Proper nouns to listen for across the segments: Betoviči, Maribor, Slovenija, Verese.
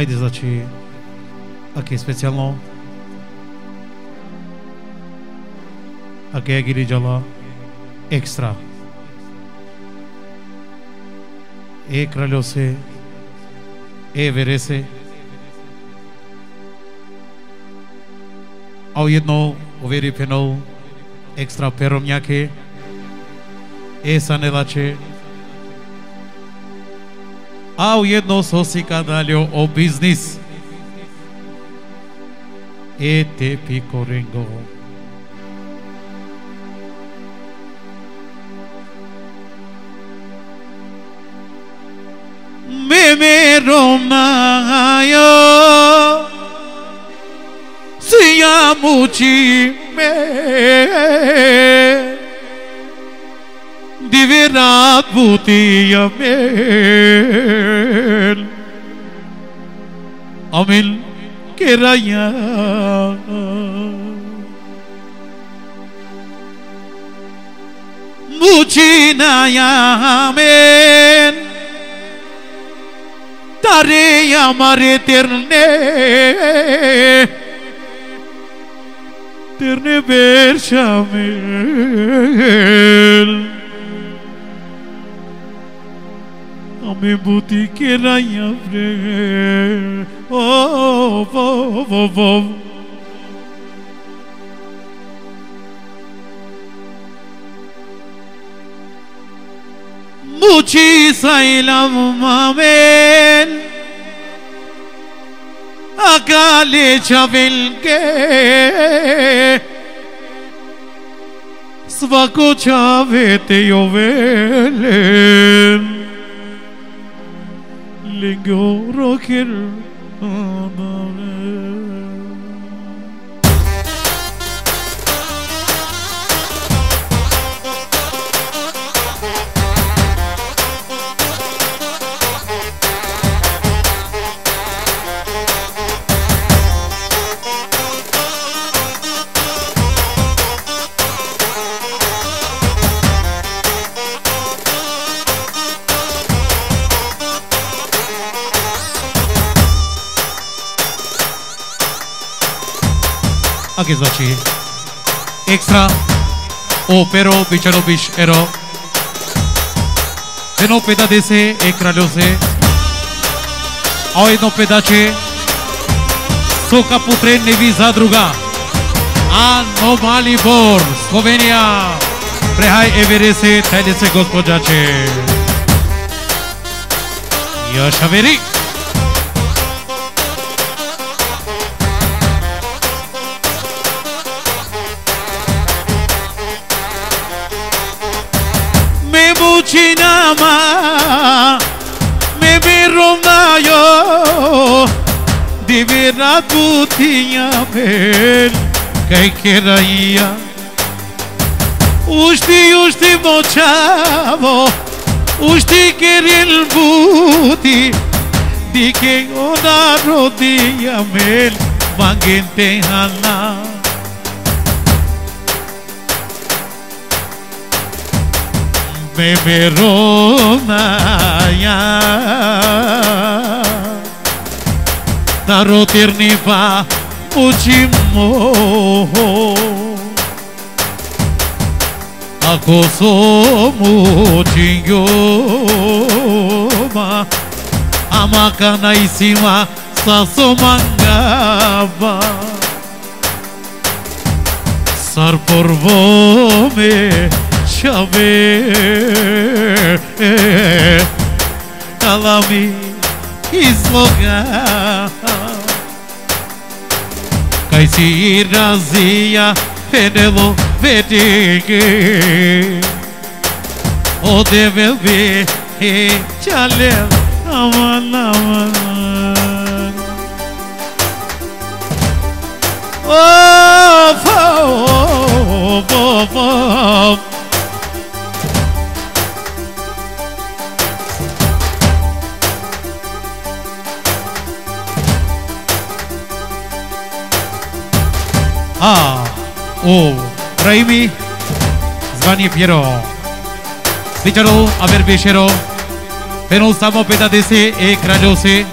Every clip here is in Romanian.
Ajde, znači, ako je specijalno, ako je giriđala, ekstra. E Kraljose, e Verese, a ujedno uveri penov, ekstra peromnjake, e sanelače, a ujedno sosika daljo o biznis, e tepi korengo. Romaio se amo de me divina putia me amin keraya mucina amen tare amare terne terne bershamel ame buti keraya bre oh oh oh oh Muci sailam mamen akale chavel ke svako chavete yovelen lingoro kir Ake znači ekstra opero bicharo bichero jedno peda dese e kraljose a jedno pedače soka putren nevi zadruga a Novi Bor Slovenija prehaj Everese tajnice gospođače Joša Veri Cinema, me biroma yo, divina putia bel, que quería. Usti mochavo, usti queril buti, di que ona rodia mel, mangente hana. Me veronaya Taro tirniva Uchimo Ako somu Chingyoma Amakana isima Sasomangaba Sarporvome Chave Kalami izloga Kaj si razija Penelo vedike Odeve ve Čalel Aman aman Of Of Of Of A, O, Raimi, zvani Piero, Bicharo, Aver Bechero, Penul Samo Peta Dese, E Kraljose,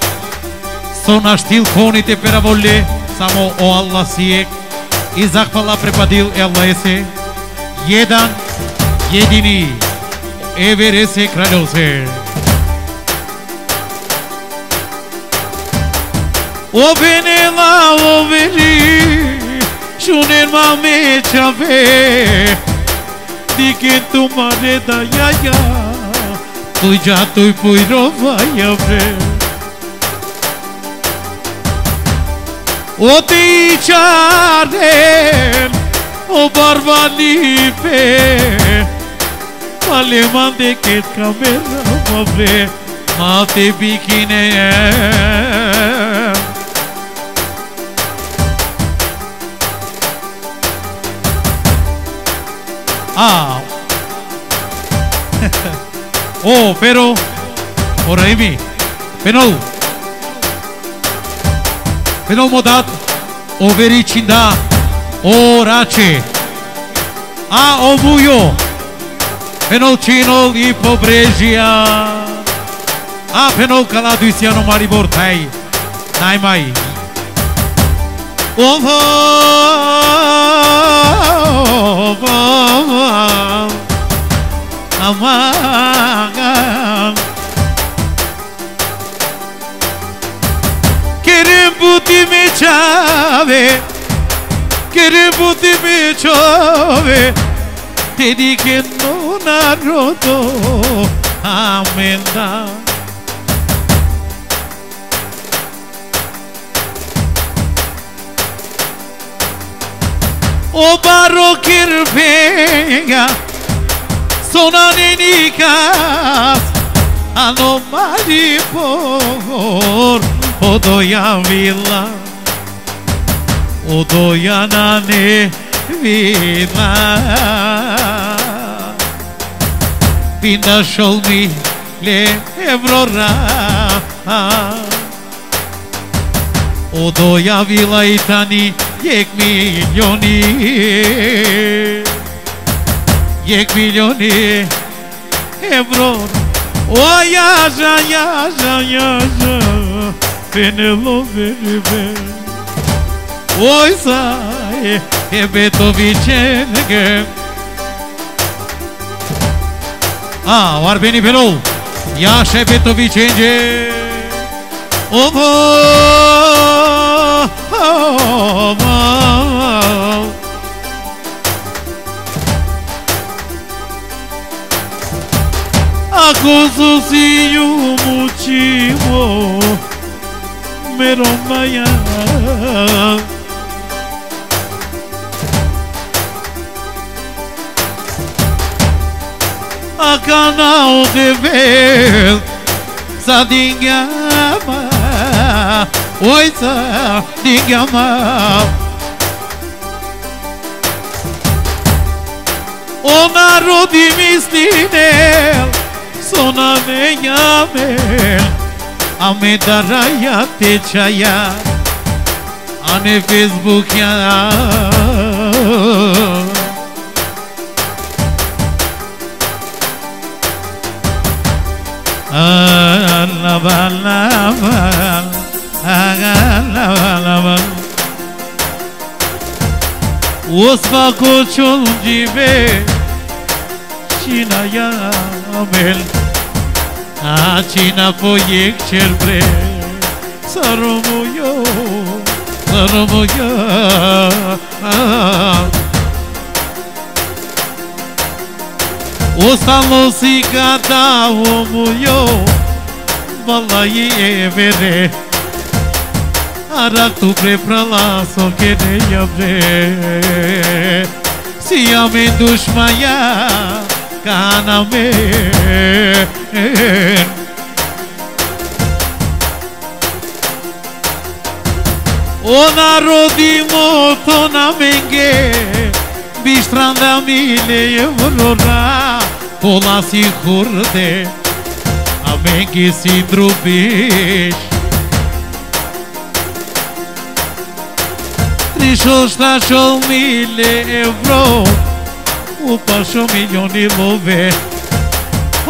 со наштилконите пераволе, само о Аллах сиек, и захвала препадил Еллаесе, jedan, jedini, e Verese kraljose. O bine la o veli, șunen mame chave, dike tumare dayaya, tui ja tui pui rovaya ve. O ticharel, o barbalipe, aleman de ket camera mabre, mate bikine. Ah, oh, pero, oraimi, penul. Pentru m-a dat o vericinda o race a obuio pentru cinol i pobrejia a pentru caladusiano maribor tai nai mai o Kere buti me chave, te dike no narodo amenda. O baro kirvenga, sona nenikas, ano maripor, odoya vila. O dojana ne vidna Bi našol mi ljevrora O doja vila i tani Jek miljoni evror O jaža, jaža, jaža Penelo verive Oi sai e Betovicenge Ah, oar beni felul Ia și Betovicenge Oh, oh, oh, oh Acum sozinho motivo Meromaian A canal de vez Sadinha ma Oi sadinha ma O narodi mistinel Sona venha mel Amedaraya te chaya Ane Facebook ya La ba la ba la ba la ba Osva koçol gibi Çinaya amel Çina poyek çerbre Sarumuyo Sarumuyo Osalo sikata omuyo Vallahi evere Arak tupre prala sokene yabre Siyame düşmaya kaname Ona rodimo tonamenge Bistranda mile evrora Pola si hurde Amengi si drubish Trishol shtashol mile evro Upasho milioni love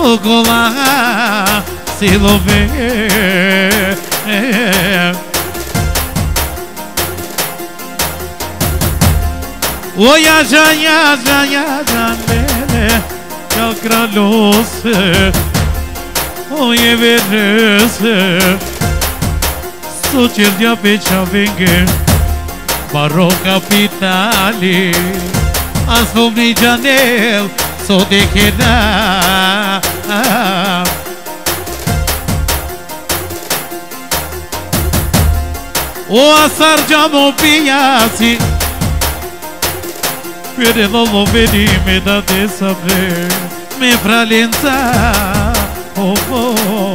Ogola si love O yaşayan beni çakran olsun, o ye verirsin. Suç el peça venge, barro capitali, asfumni janel, so de queda. O asar jamo piasi, pere lovo vedi me da de saber, me fralenza, oh oh.